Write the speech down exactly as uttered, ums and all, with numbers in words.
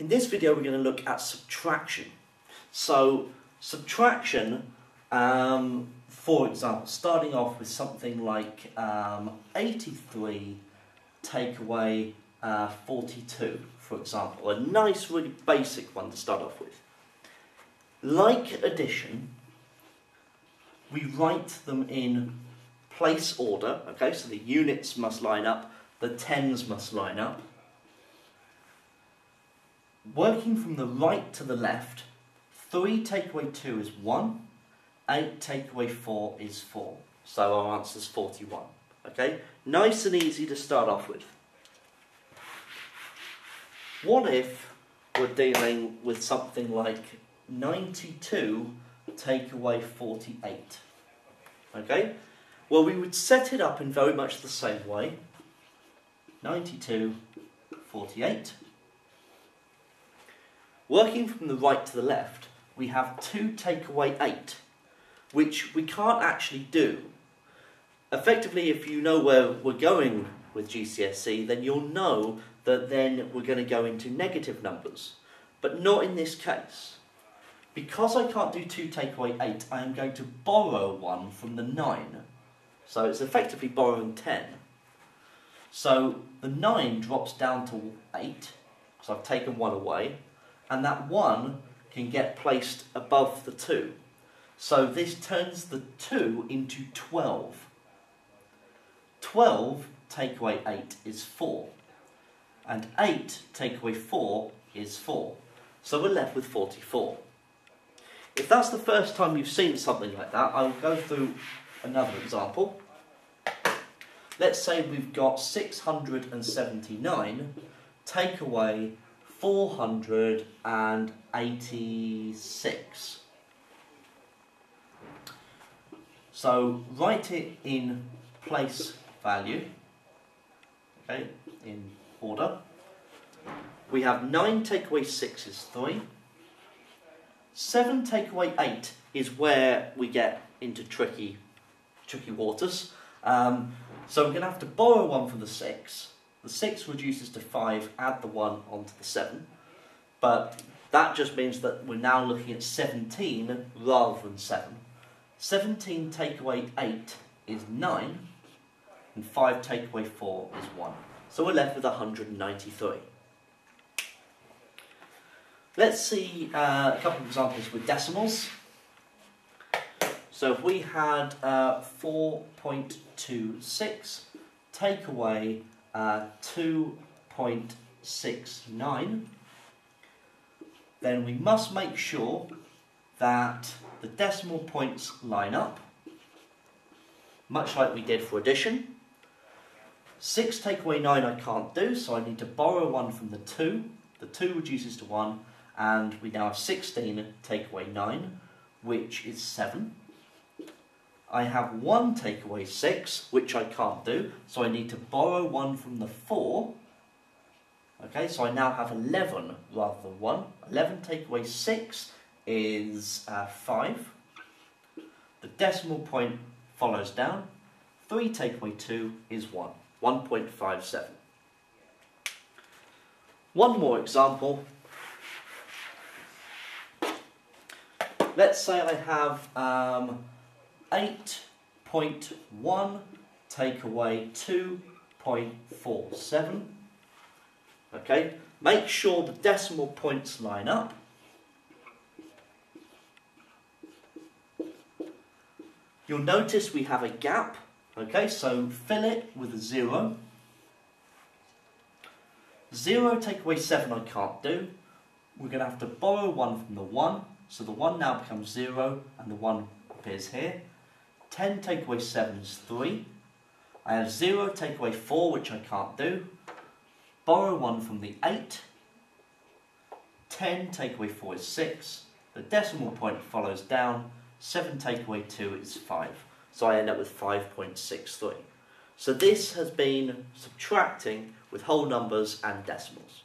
In this video we're going to look at subtraction. So subtraction, um, for example, starting off with something like um, eighty-three take away uh, forty-two, for example. A nice, really basic one to start off with. Like addition, we write them in place order, okay, so the units must line up, the tens must line up. Working from the right to the left, three take away two is one, eight take away four is four, so our answer is forty-one, okay? Nice and easy to start off with. What if we're dealing with something like ninety-two take away forty-eight, okay? Well, we would set it up in very much the same way. ninety-two, forty-eight. Working from the right to the left, we have two take away eight, which we can't actually do. Effectively, if you know where we're going with G C S E, then you'll know that then we're going to go into negative numbers, but not in this case. Because I can't do two take away eight, I am going to borrow one from the nine. So it's effectively borrowing ten. So the nine drops down to eight, so I've taken one away, and that one can get placed above the two. So this turns the two into twelve. twelve take away eight is four, and eight take away four is four. So we're left with forty-four. If that's the first time you've seen something like that, I will go through another example. Let's say we've got six hundred seventy-nine take away four hundred eighty-six. So write it in place value, okay, in order. We have nine take away six is three. seven take away eight is where we get into tricky, tricky waters. Um, so we're going to have to borrow one from the six. The six reduces to five, add the one onto the seven. But that just means that we're now looking at seventeen rather than seven. seventeen take away eight is nine, and five take away four is one. So we're left with one hundred ninety-three. Let's see uh, a couple of examples with decimals. So if we had uh, four point two six take away uh, two point six nine, then we must make sure that the decimal points line up, much like we did for addition. six take away nine I can't do, so I need to borrow one from the two. The two reduces to one, and we now have sixteen take away nine, which is seven. I have one take away six, which I can't do, so I need to borrow one from the four. Okay, so I now have eleven rather than one. eleven take away six is uh, five. The decimal point follows down. three take away two is one, one point five seven. One more example. Let's say I have um, eight point one take away two point four seven. Okay, make sure the decimal points line up. You'll notice we have a gap. Okay, so fill it with a zero. zero take away seven I can't do. We're going to have to borrow one from the one. So the one now becomes zero and the one appears here. ten take away seven is three. I have zero take away four, which I can't do. Borrow one from the eight. ten take away four is six. The decimal point follows down. seven take away two is five. So I end up with five point six three. So this has been subtracting with whole numbers and decimals.